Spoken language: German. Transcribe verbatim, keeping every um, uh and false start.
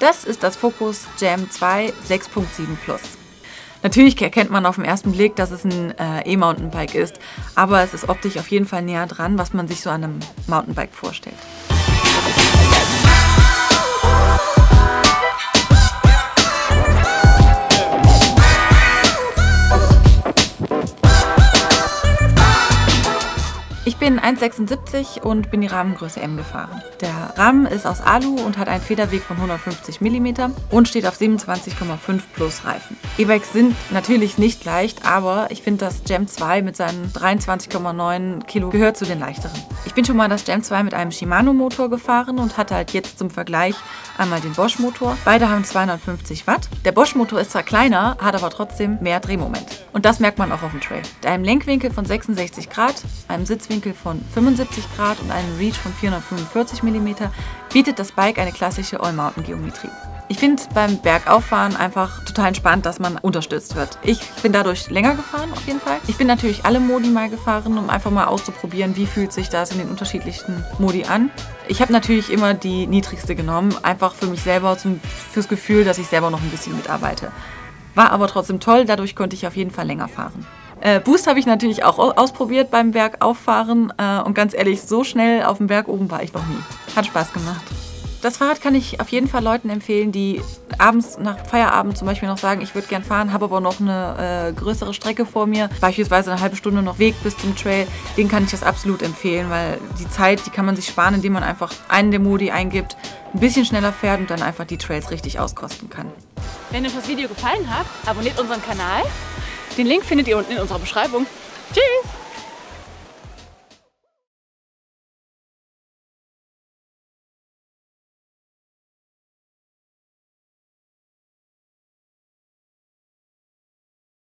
Das ist das Focus Jam zwei sechs Punkt sieben Plus. Natürlich erkennt man auf den ersten Blick, dass es ein äh, E-Mountainbike ist, aber es ist optisch auf jeden Fall näher dran, was man sich so an einem Mountainbike vorstellt. Ich bin eins Komma sechsundsiebzig und bin die Rahmengröße M gefahren. Der Rahmen ist aus Alu und hat einen Federweg von hundertfünfzig Millimeter und steht auf siebenundzwanzig Komma fünf Plus Reifen. E-Bikes sind natürlich nicht leicht, aber ich finde, das Jam zwei mit seinen dreiundzwanzig Komma neun Kilo gehört zu den leichteren. Ich bin schon mal das Jam zwei mit einem Shimano-Motor gefahren und hatte halt jetzt zum Vergleich einmal den Bosch-Motor. Beide haben zweihundertfünfzig Watt. Der Bosch-Motor ist zwar kleiner, hat aber trotzdem mehr Drehmoment. Und das merkt man auch auf dem Trail. Mit einem Lenkwinkel von sechsundsechzig Grad, einem Sitzwinkel von fünfundsiebzig Grad und einem Reach von vierhundertfünfundvierzig Millimeter bietet das Bike eine klassische All-Mountain-Geometrie. Ich finde beim Bergauffahren einfach total entspannt, dass man unterstützt wird. Ich bin dadurch länger gefahren auf jeden Fall. Ich bin natürlich alle Modi mal gefahren, um einfach mal auszuprobieren, wie fühlt sich das in den unterschiedlichsten Modi an. Ich habe natürlich immer die niedrigste genommen, einfach für mich selber, zum, fürs Gefühl, dass ich selber noch ein bisschen mitarbeite. War aber trotzdem toll, dadurch konnte ich auf jeden Fall länger fahren. Äh, Boost habe ich natürlich auch ausprobiert beim Bergauffahren äh, und ganz ehrlich, so schnell auf dem Berg oben war ich noch nie. Hat Spaß gemacht. Das Fahrrad kann ich auf jeden Fall Leuten empfehlen, die abends nach Feierabend zum Beispiel noch sagen, ich würde gern fahren, habe aber noch eine äh, größere Strecke vor mir, beispielsweise eine halbe Stunde noch Weg bis zum Trail. Denen kann ich das absolut empfehlen, weil die Zeit, die kann man sich sparen, indem man einfach einen der Modi eingibt, ein bisschen schneller fährt und dann einfach die Trails richtig auskosten kann. Wenn euch das Video gefallen hat, abonniert unseren Kanal. Den Link findet ihr unten in unserer Beschreibung. Tschüss!